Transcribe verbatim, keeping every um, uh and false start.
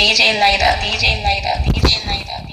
D J Lider, D J Lider, D J Lider.